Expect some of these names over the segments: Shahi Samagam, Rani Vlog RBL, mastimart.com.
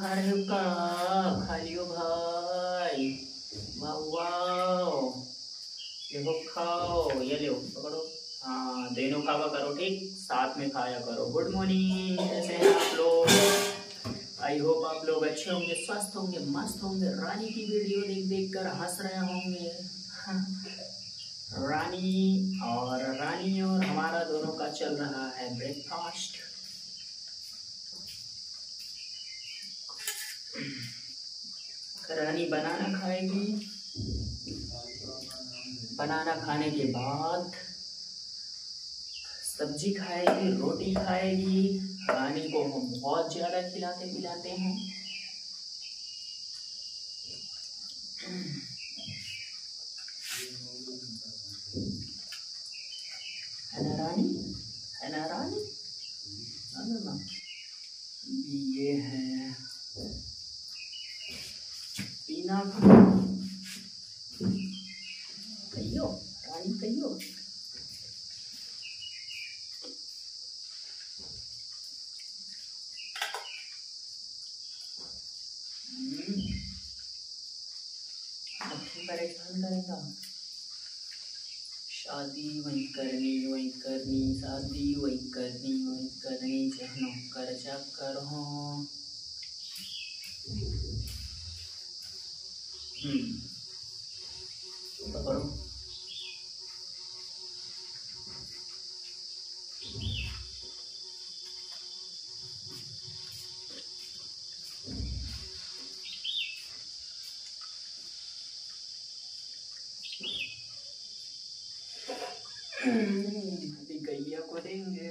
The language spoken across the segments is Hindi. हरे का खालियो भाई देखो खाओ, ये लो पकड़ो। हाँ दोनों खावा करो, ठीक साथ में खाया करो। गुड मॉर्निंग, कैसे हैं आप लोग? आई होप आप लोग अच्छे होंगे, स्वस्थ होंगे, मस्त होंगे। रानी की वीडियो देख देख कर हंस रहे होंगे। रानी और हमारा दोनों का चल रहा है ब्रेकफास्ट। रानी बनाना खाएगी, बनाना खाने के बाद सब्जी खाएगी, रोटी खाएगी। रानी को हम बहुत ज़्यादा खिलाते पिलाते हैं। परेशान करेगा, शादी वही करनी, शादी वही करनी, जहनो कर्जा करो। पकड़ो, गैया को देंगे।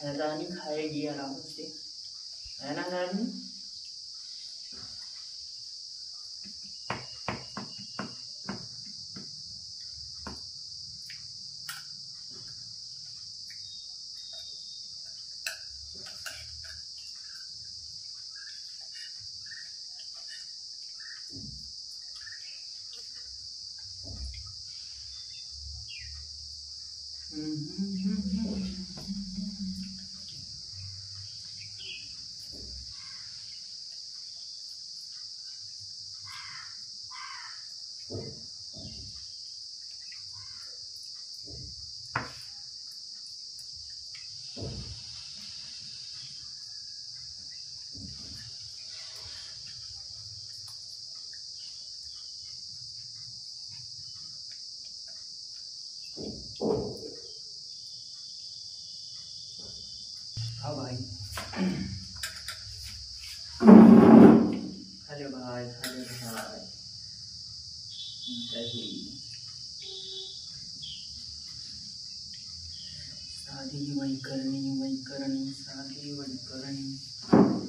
रानी रानी खाएगी आराम से, है ना रानी? भाई हेलो भाई, हेलो भाई, शादी वही करनी, शादी वही करनी।